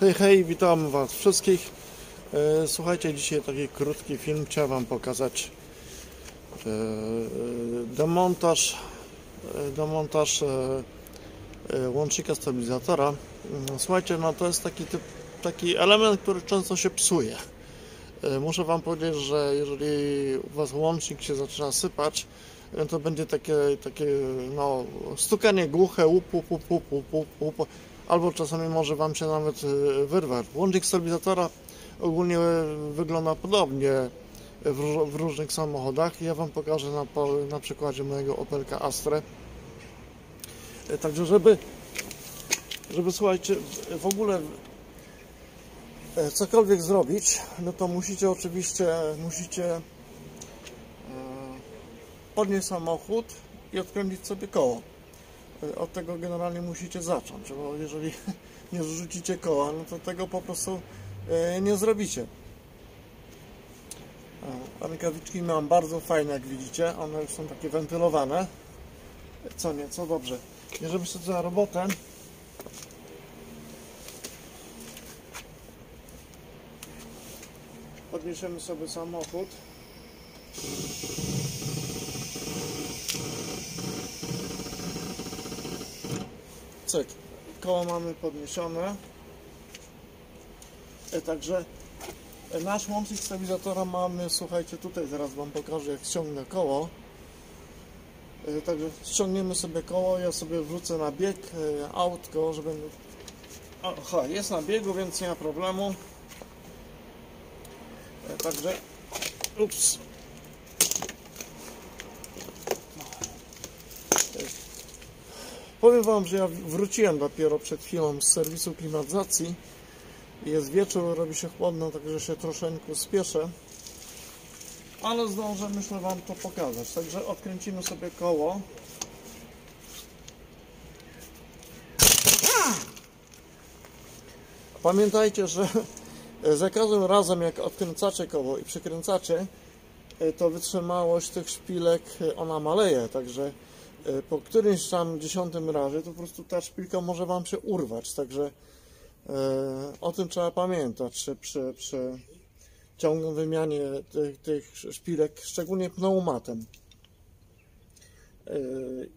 Hej, hej, witam Was wszystkich. Słuchajcie, dzisiaj taki krótki film. Chciałem Wam pokazać demontaż łącznika stabilizatora. Słuchajcie, no to jest taki element, który często się psuje. Muszę Wam powiedzieć, że jeżeli u Was łącznik się zaczyna sypać, to będzie takie no, stukanie głuche, łup. Albo czasami może Wam się nawet wyrwać. Łącznik stabilizatora ogólnie wygląda podobnie w różnych samochodach. Ja Wam pokażę na przykładzie mojego Opelka Astra. Także żeby słuchajcie, w ogóle cokolwiek zrobić, no to musicie oczywiście podnieść samochód i odkręcić sobie koło. Od tego generalnie musicie zacząć, bo jeżeli nie zrzucicie koła, no to tego po prostu nie zrobicie. Rękawiczki mam bardzo fajne, jak widzicie, one już są takie wentylowane, co nieco dobrze. Bierzemy sobie za robotę. Podniesiemy sobie samochód. Cyk. Koło mamy podniesione. Także nasz łącznik stabilizatora mamy, słuchajcie, tutaj zaraz Wam pokażę, jak ściągnę koło. Także ściągniemy sobie koło, ja sobie wrzucę na bieg autko, żeby... Aha, jest na biegu, więc nie ma problemu. Także... Ups. Powiem Wam, że ja wróciłem dopiero przed chwilą z serwisu klimatyzacji. Jest wieczór, robi się chłodno, także się troszeczkę spieszę. Ale zdążę, myślę, Wam to pokazać. Także odkręcimy sobie koło. Pamiętajcie, że za każdym razem, jak odkręcacie koło i przykręcacie, to wytrzymałość tych szpilek, ona maleje, także po którymś tam 10. razie to po prostu ta szpilka może Wam się urwać, także o tym trzeba pamiętać przy ciągłym wymianie tych szpilek, szczególnie pneumatem,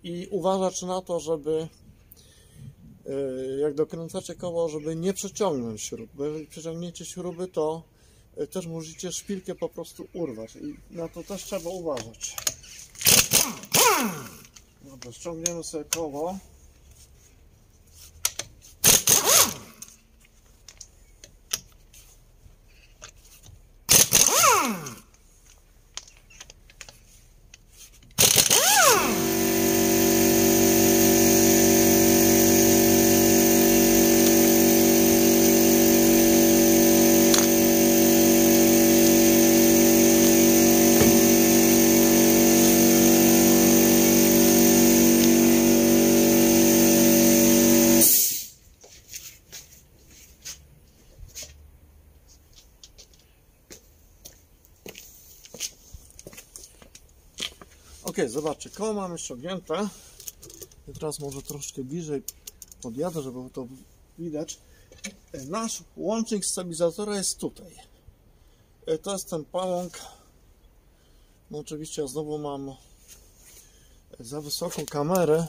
i uważać na to, żeby jak dokręcacie koło, żeby nie przeciągnąć śrub, bo jeżeli przeciągniecie śruby, to też możecie szpilkę po prostu urwać i na to też trzeba uważać. Dobra, ściągniemy sobie koło. Ok, zobaczcie, koło mamy ściągnięte. I teraz może troszkę bliżej podjadę, żeby to widać. Nasz łącznik stabilizatora jest tutaj. To jest ten pałąk. No oczywiście ja znowu mam za wysoką kamerę.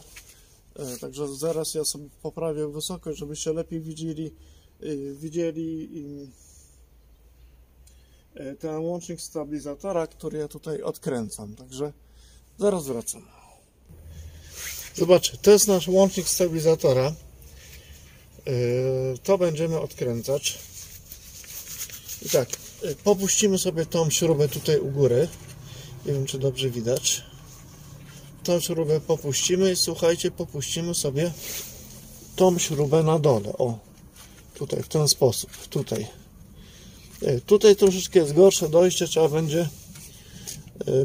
Także zaraz ja sobie poprawię wysokość, żebyście lepiej widzieli ten łącznik stabilizatora, który ja tutaj odkręcam. Także zaraz wracam. Zobaczcie, to jest nasz łącznik stabilizatora. To będziemy odkręcać. I tak, popuścimy sobie tą śrubę tutaj u góry. Nie wiem, czy dobrze widać. Tą śrubę popuścimy i słuchajcie, popuścimy sobie tą śrubę na dole. O, tutaj, w ten sposób. Tutaj. Tutaj troszeczkę jest gorsze dojście, trzeba będzie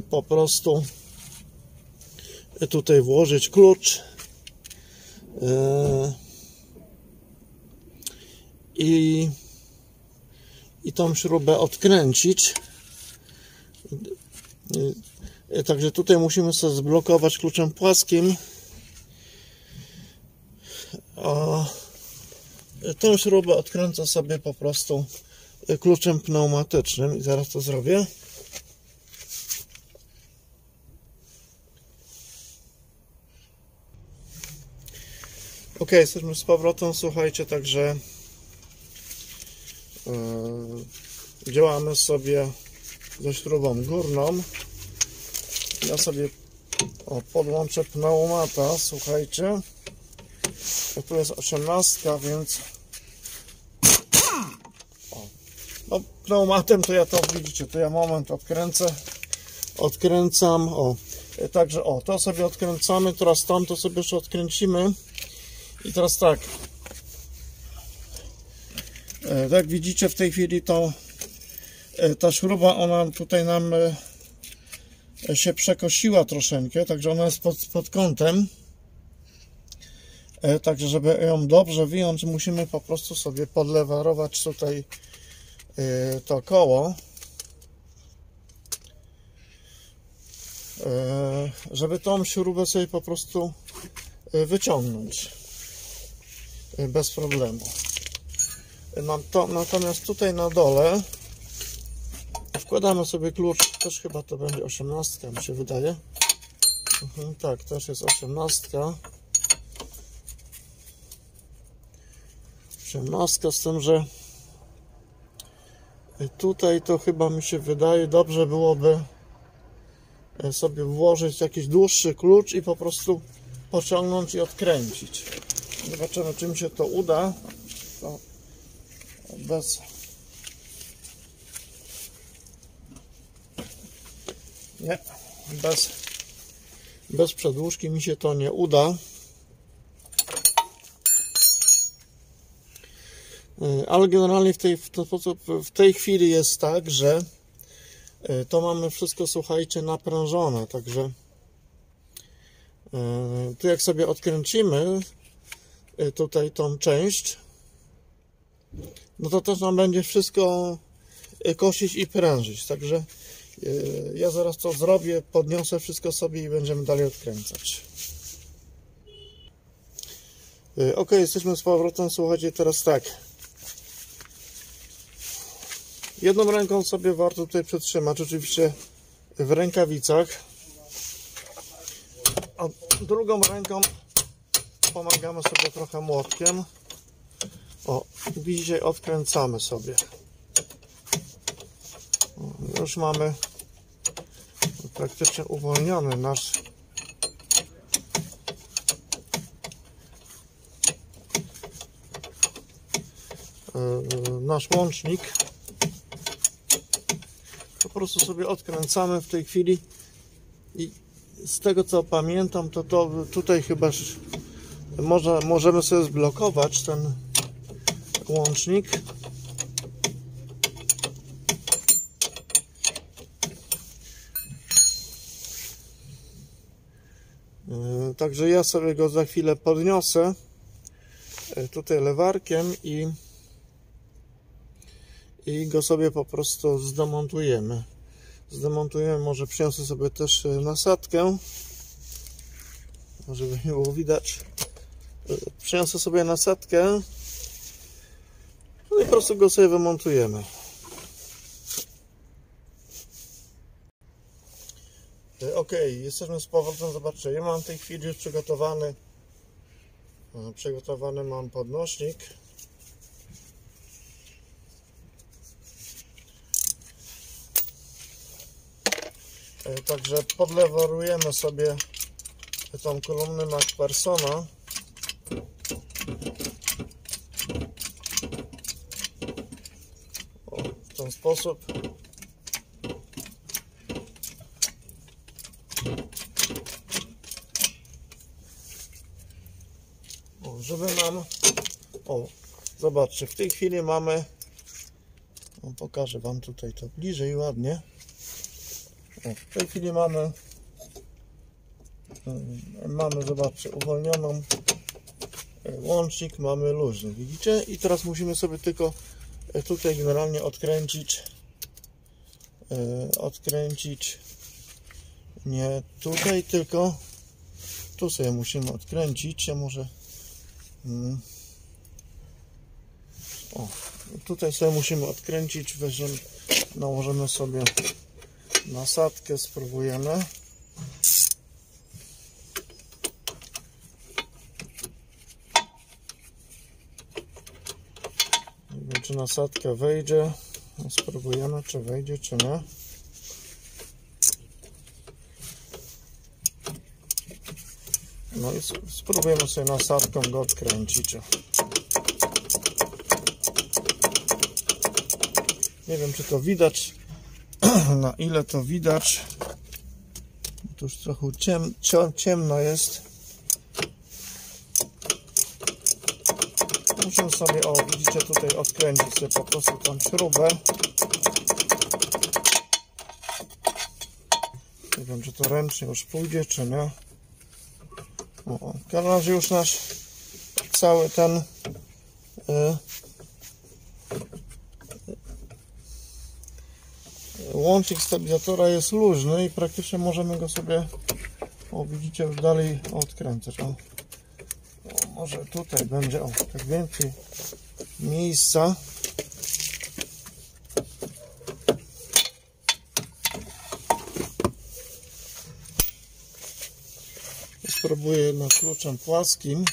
po prostu tutaj włożyć klucz i tą śrubę odkręcić. Także tutaj musimy sobie zblokować kluczem płaskim, a Tą śrubę odkręcę sobie po prostu kluczem pneumatycznym i zaraz to zrobię. Ok, jesteśmy z powrotem, słuchajcie, także działamy sobie ze śrubą górną. Ja sobie podłączę pneumata, słuchajcie. Tu jest 18, więc no, pneumatem to ja to widzicie, to ja moment odkręcam, także to sobie odkręcamy, teraz tamto sobie jeszcze odkręcimy i teraz tak, jak widzicie w tej chwili to ta śruba, ona tutaj nam się przekosiła troszeczkę, także ona jest pod kątem. Także żeby ją dobrze wyjąć, musimy po prostu sobie podlewarować tutaj to koło, żeby tą śrubę sobie po prostu wyciągnąć bez problemu. Natomiast tutaj na dole wkładamy sobie klucz, też chyba to będzie 18, mi się wydaje. Tak, też jest 18. 18, z tym, że tutaj to chyba mi się wydaje, dobrze byłoby sobie włożyć jakiś dłuższy klucz i po prostu pociągnąć i odkręcić. Zobaczymy, czy mi się to uda. To bez nie, bez przedłużki mi się to nie uda. Ale generalnie w tej chwili jest tak, że to mamy wszystko, słuchajcie, naprężone, także tu jak sobie odkręcimy tutaj tą część, no to też nam będzie wszystko kosić i prężyć, także ja zaraz to zrobię, podniosę wszystko sobie i będziemy dalej odkręcać. Ok, jesteśmy z powrotem, słuchajcie, teraz tak. Jedną ręką sobie warto tutaj przytrzymać, oczywiście w rękawicach, a drugą ręką pomagamy sobie trochę młotkiem. Widzicie, odkręcamy sobie. Już mamy praktycznie uwolniony nasz łącznik. Po prostu sobie odkręcamy w tej chwili i z tego co pamiętam, to tutaj chyba możemy sobie zblokować ten łącznik. Także ja sobie go za chwilę podniosę tutaj lewarkiem i go sobie po prostu zdemontujemy. Może przyniosę sobie też nasadkę, żeby nie było widać. Przyniosę sobie nasadkę, no i po prostu go sobie wymontujemy. Ok, jesteśmy z powrotem, zobaczcie, ja mam w tej chwili już przygotowany mam podnośnik. Także podlewarujemy sobie tą kolumnę McPhersona. W ten sposób. Żeby nam... Zobaczcie, w tej chwili mamy... Pokażę wam tutaj to bliżej ładnie. W tej chwili mamy, zobaczcie, uwolnioną łącznik, mamy luźny, widzicie? I teraz musimy sobie tylko tutaj generalnie odkręcić nie tutaj, tylko tu sobie musimy odkręcić. Ja może O, tutaj sobie musimy odkręcić, weźmiemy, nałożymy sobie nasadkę, spróbujemy. Nie wiem, czy nasadka wejdzie. Spróbujemy, czy wejdzie, czy nie. No i spróbujemy sobie nasadką go odkręcić. Nie wiem, czy to widać, na ile to widać. Tu już trochę ciemno jest. Muszę sobie, o widzicie, tutaj odkręcić sobie po prostu tą śrubę. Nie wiem, czy to ręcznie już pójdzie, czy nie. O, w każdym razie już nasz cały ten łącznik stabilizatora jest luźny i praktycznie możemy go sobie, o widzicie, już dalej odkręcać. O, może tutaj będzie, o, tak więcej miejsca. Spróbuję na kluczem płaskim.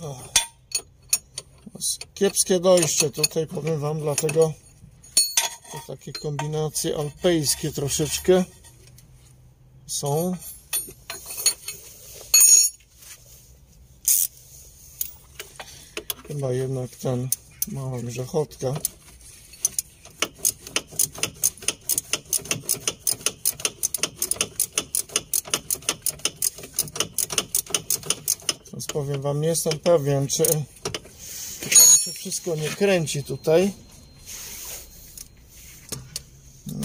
No. Kiepskie dojście tutaj, powiem wam, dlatego to takie kombinacje alpejskie troszeczkę są. Chyba jednak ten mała grzechotka. Powiem wam, nie jestem pewien, czy wszystko nie kręci tutaj.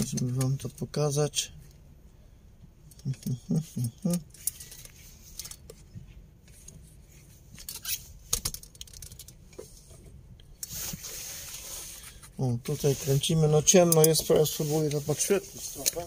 Żeby wam to pokazać. O, tutaj kręcimy, no ciemno jest, teraz spróbuję to podświetlić trochę.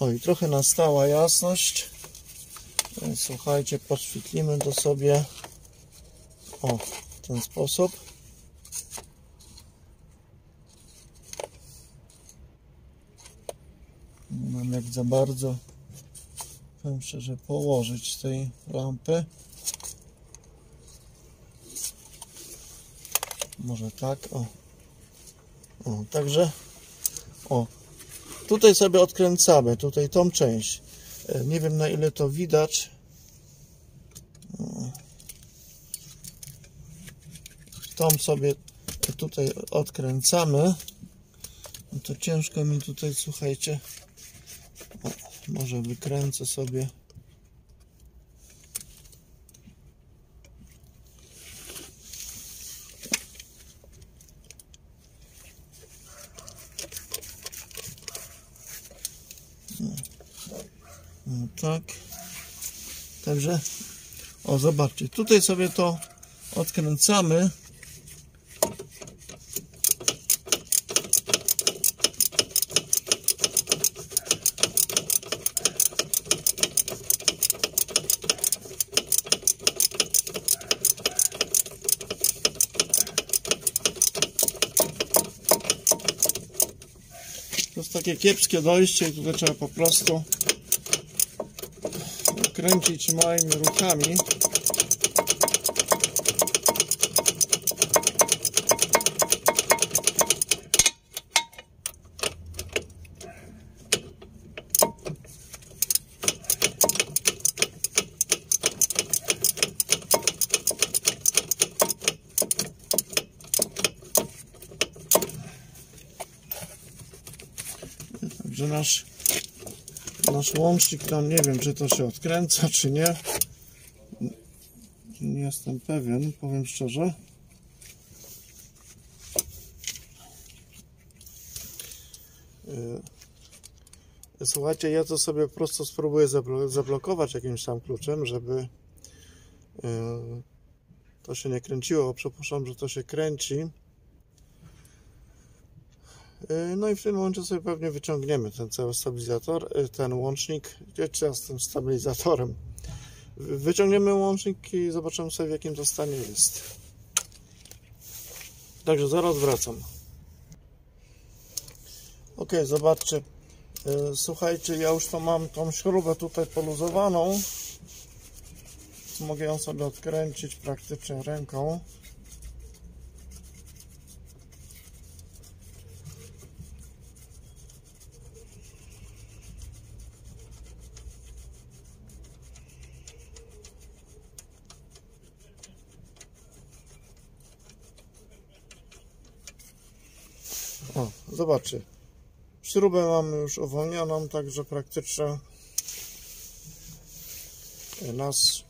O, i trochę nastała jasność. Słuchajcie, podświetlimy to sobie, o, w ten sposób. Nie mam jak za bardzo, powiem szczerze, położyć tej lampy. Może tak, o. O, także, o. Tutaj sobie odkręcamy, tutaj tą część. Nie wiem, na ile to widać. Tą sobie tutaj odkręcamy. No to ciężko mi tutaj, słuchajcie. O, może wykręcę sobie. No tak, także, o zobaczcie, tutaj sobie to odkręcamy. To jest takie kiepskie dojście i tutaj trzeba po prostu kręcić małymi ruchami. Także nasz łącznik tam, nie wiem, czy to się odkręca, czy nie. Nie jestem pewien, powiem szczerze. Słuchajcie, ja to sobie po prostu spróbuję zablokować jakimś tam kluczem, żeby to się nie kręciło. Przypuszczam, że to się kręci. No i w tym momencie sobie pewnie wyciągniemy ten cały stabilizator, ten łącznik. Jeszcze z tym stabilizatorem. Wyciągniemy łącznik i zobaczymy sobie, w jakim to stanie jest. Także zaraz wracam. Ok, zobaczcie. Słuchajcie, ja już to mam tą śrubę tutaj poluzowaną. Mogę ją sobie odkręcić praktycznie ręką. O, zobaczcie. Śrubę mamy już uwolnioną, także praktycznie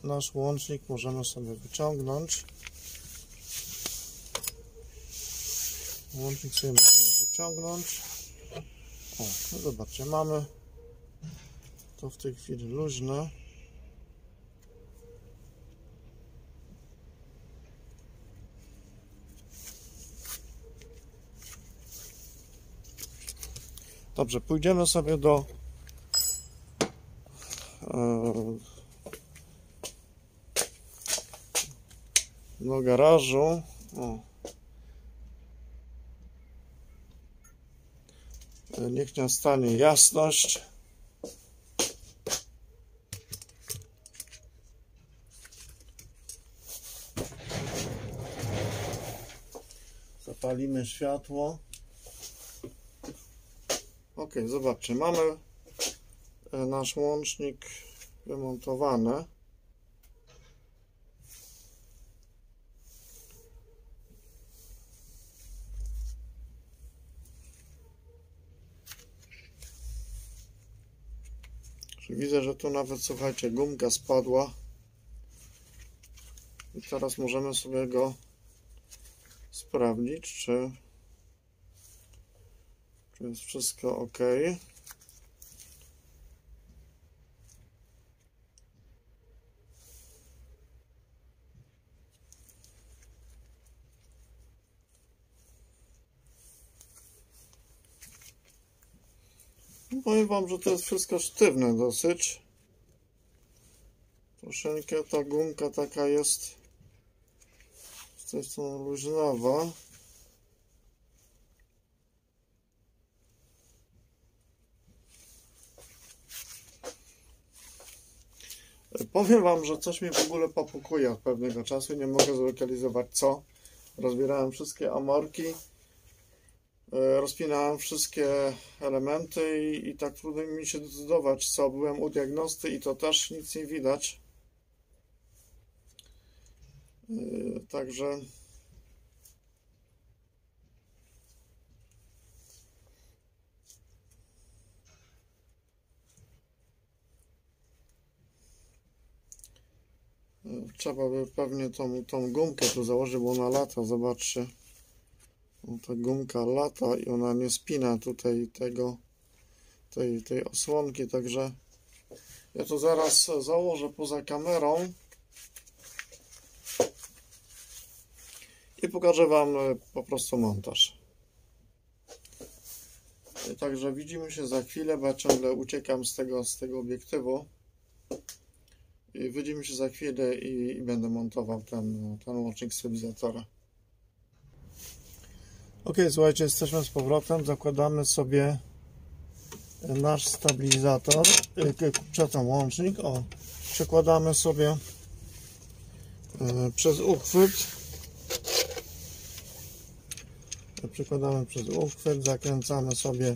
nasz łącznik możemy sobie wyciągnąć. Łącznik sobie możemy wyciągnąć. O, no zobaczcie, mamy to w tej chwili luźne. Dobrze, pójdziemy sobie do garażu. O. Niech nastanie jasność. Zapalimy światło. Ok, zobaczcie, mamy nasz łącznik wymontowany. Widzę, że tu nawet, słuchajcie, gumka spadła. I teraz możemy sobie go sprawdzić, czy jest wszystko ok. Powiem wam, że to jest wszystko sztywne dosyć. Troszeczkę ta gumka taka jest z tej strony luźnawa. Powiem wam, że coś mi w ogóle popukuje od pewnego czasu. Nie mogę zlokalizować co. Rozbierałem wszystkie amorki. Rozpinałem wszystkie elementy i tak trudno mi się decydować co. Byłem u diagnosty i to też nic nie widać. Także trzeba by pewnie tą gumkę tu założyć, bo ona lata, zobaczcie. Ta gumka lata i ona nie spina tutaj tej osłonki, także ja to zaraz założę poza kamerą i pokażę wam po prostu montaż. I także widzimy się za chwilę, bo ja ciągle uciekam z tego obiektywu. I widzimy się za chwilę i będę montował ten łącznik stabilizatora. Ok, słuchajcie, jesteśmy z powrotem, zakładamy sobie nasz stabilizator, przepraszam, łącznik, o, przekładamy sobie przez uchwyt, zakręcamy sobie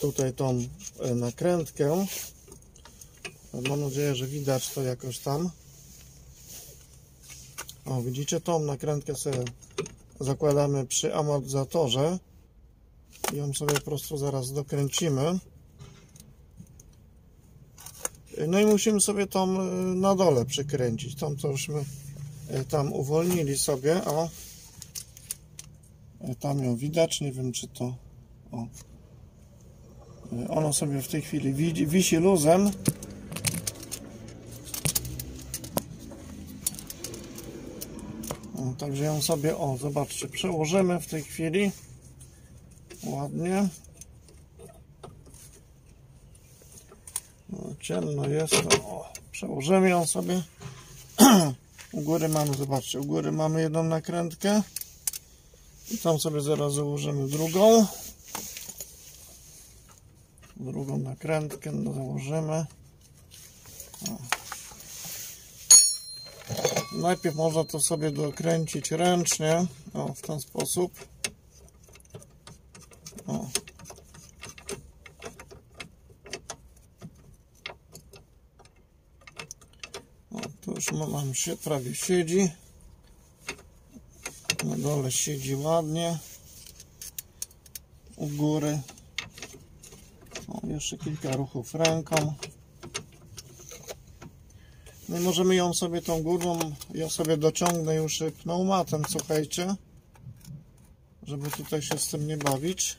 tutaj tą nakrętkę, mam nadzieję, że widać to jakoś tam, o, widzicie, tą nakrętkę sobie zakładamy przy amortyzatorze i ją sobie po prostu zaraz dokręcimy. No i musimy sobie tą na dole przykręcić, tą co żeśmy tam uwolnili sobie, a tam ją widać, nie wiem czy to O. Ono sobie w tej chwili wisi luzem. O, także ją sobie, o, zobaczcie, przełożymy w tej chwili. Ładnie. No, ciemno jest. O, przełożymy ją sobie. U góry mamy, zobaczcie, u góry mamy jedną nakrętkę. I tam sobie zaraz założymy drugą. Drugą nakrętkę założymy. O. Najpierw można to sobie dokręcić ręcznie. O, w ten sposób. O. O, tu już mam się, prawie siedzi. Na dole siedzi ładnie. U góry. O, jeszcze kilka ruchów ręką. No i możemy ją sobie tą górną, ja sobie dociągnę już pneumatem, słuchajcie, żeby tutaj się z tym nie bawić.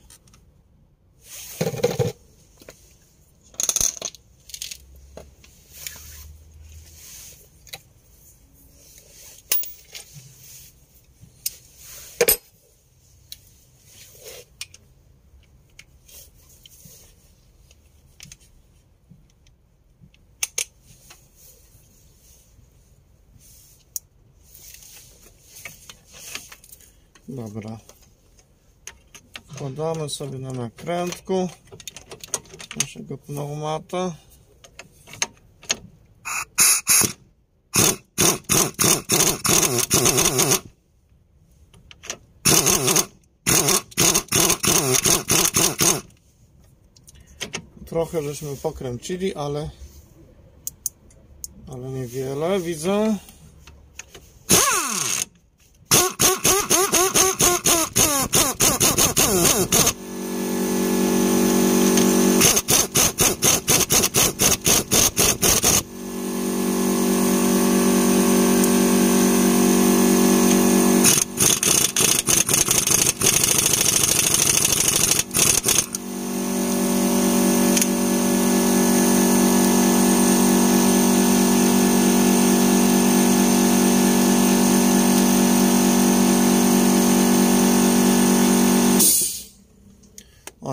Dobra, wkładamy sobie na nakrętku naszego pneumata. Trochę żeśmy pokręcili, ale niewiele widzę.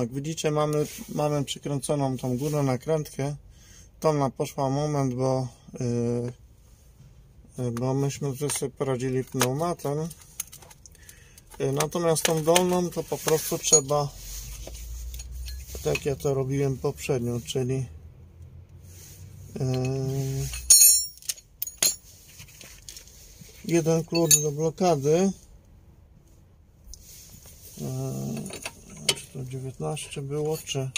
Jak widzicie, mamy przykręconą tą górną nakrętkę. Tam nam poszła moment, bo myśmy sobie poradzili pneumatem. Natomiast tą dolną to po prostu trzeba, tak ja to robiłem poprzednio, czyli jeden klucz do blokady. 19 było, czy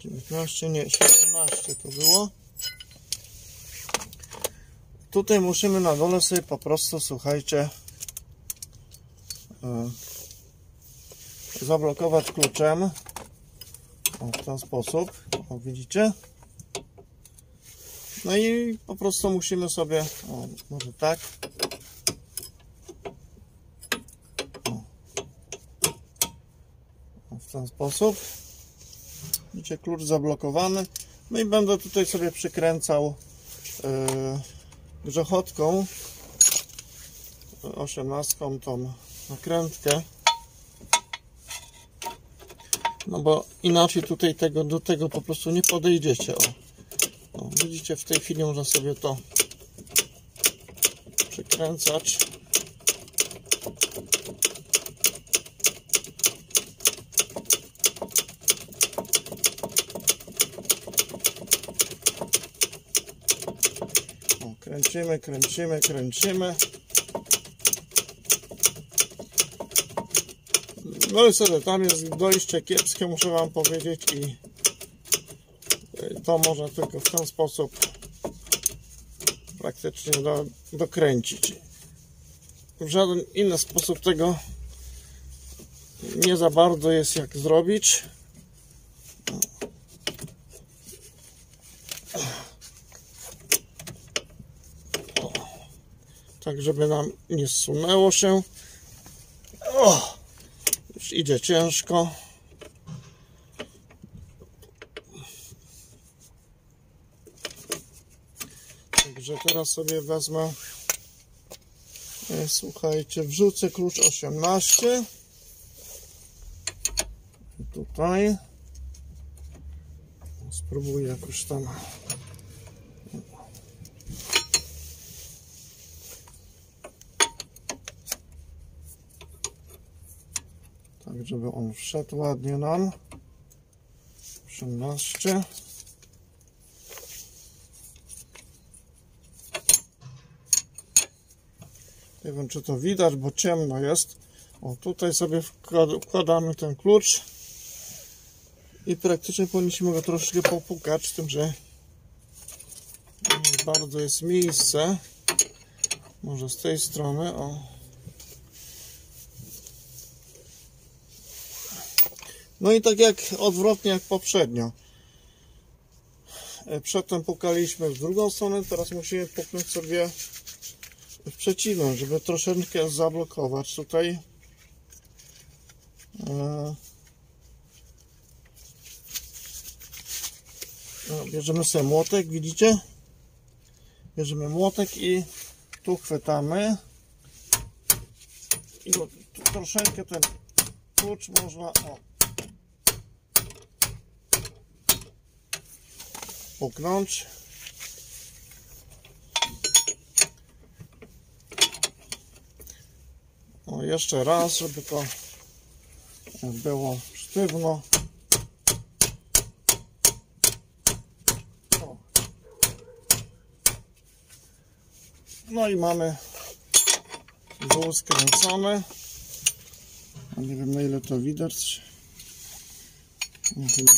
19, nie, 17 to było. Tutaj musimy na dole sobie po prostu, słuchajcie, zablokować kluczem, o, w ten sposób, o, widzicie? No i po prostu musimy sobie, o, może tak. W ten sposób. Widzicie, klucz zablokowany. No i będę tutaj sobie przykręcał grzechotką 18 tą nakrętkę. No bo inaczej tutaj do tego po prostu nie podejdziecie. O, widzicie, w tej chwili można sobie to przykręcać. Kręcimy, kręcimy, kręcimy. No i sobie, tam jest dojście kiepskie, muszę wam powiedzieć, i to można tylko w ten sposób praktycznie dokręcić. W żaden inny sposób tego nie za bardzo jest jak zrobić. Tak, żeby nam nie zsunęło się. O, już idzie ciężko. Także teraz sobie wezmę, słuchajcie, wrzucę klucz 18 tutaj, spróbuję jakoś tam. Tak, żeby on wszedł ładnie nam. 18. Nie wiem, czy to widać, bo ciemno jest. O, tutaj sobie wkładamy ten klucz i praktycznie powinniśmy go troszkę popukać, z tym, że nie bardzo jest miejsce. Może z tej strony, o. No i tak jak odwrotnie jak poprzednio. Przedtem pukaliśmy w drugą stronę, teraz musimy puknąć sobie w przeciwną, żeby troszeczkę zablokować tutaj bierzemy sobie młotek, widzicie? Bierzemy młotek i tu chwytamy i tu troszeczkę ten klucz można puknąć. O, jeszcze raz, żeby to było sztywno. O. No i mamy wół skręcony. Nie wiem, na ile to widać.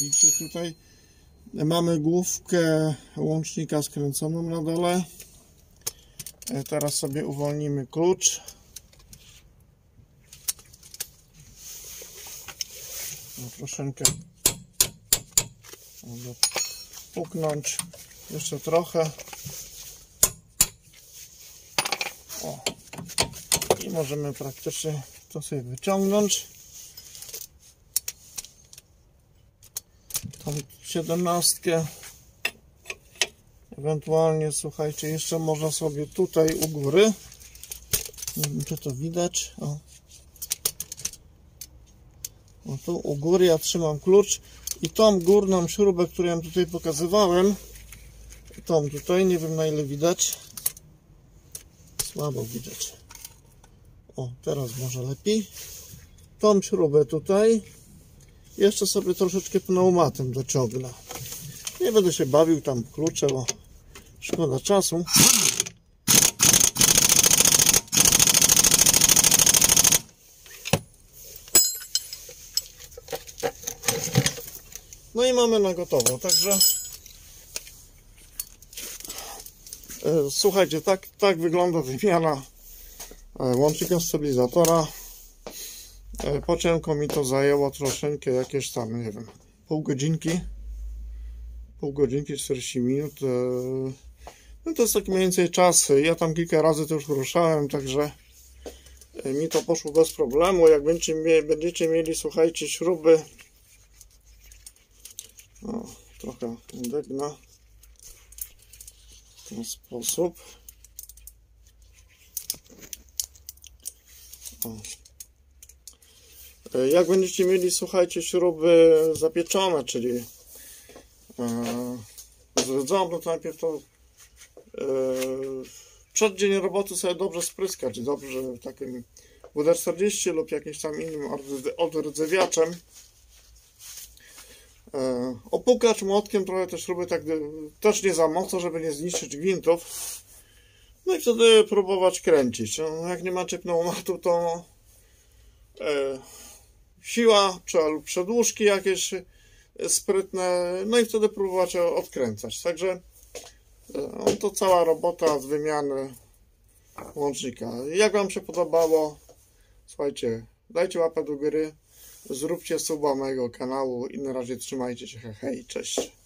Widzicie tutaj. Mamy główkę łącznika skręconą na dole. Teraz sobie uwolnimy klucz. No, troszeczkę mogę puknąć. Jeszcze trochę. O. I możemy praktycznie to sobie wyciągnąć. Tą 17. Ewentualnie, słuchajcie, jeszcze można sobie tutaj u góry. Nie wiem, czy to widać. O. No tu u góry ja trzymam klucz i tą górną śrubę, którą tutaj pokazywałem, tą tutaj, nie wiem na ile widać, słabo widać, o teraz może lepiej, tą śrubę tutaj jeszcze sobie troszeczkę pneumatem dociągnę, nie będę się bawił tam klucze, bo szkoda czasu. No i mamy na gotowo, także słuchajcie, tak wygląda wymiana łącznika stabilizatora. Po ciemku mi to zajęło troszeczkę, jakieś tam, nie wiem, pół godzinki, 40 minut. No to jest taki mniej więcej czas, ja tam kilka razy to już ruszałem, także mi to poszło bez problemu. Jak będziecie mieli, słuchajcie, śruby, no, trochę degna w ten sposób. O. Jak będziecie mieli, słuchajcie, śruby zapieczone, czyli zredzone, to najpierw to przed dzień roboty sobie dobrze spryskać, dobrze takim WD-40 lub jakimś tam innym odrdzewiaczem. Opukać młotkiem trochę te śruby, tak też nie za mocno, żeby nie zniszczyć gwintów. No i wtedy próbować kręcić. No, jak nie macie pneumatu, to siła lub przedłużki jakieś sprytne, no i wtedy próbować odkręcać. Także to cała robota z wymiany łącznika. Jak wam się podobało, słuchajcie, dajcie łapę do góry. Zróbcie suba mojego kanału i na razie trzymajcie się, hej, cześć.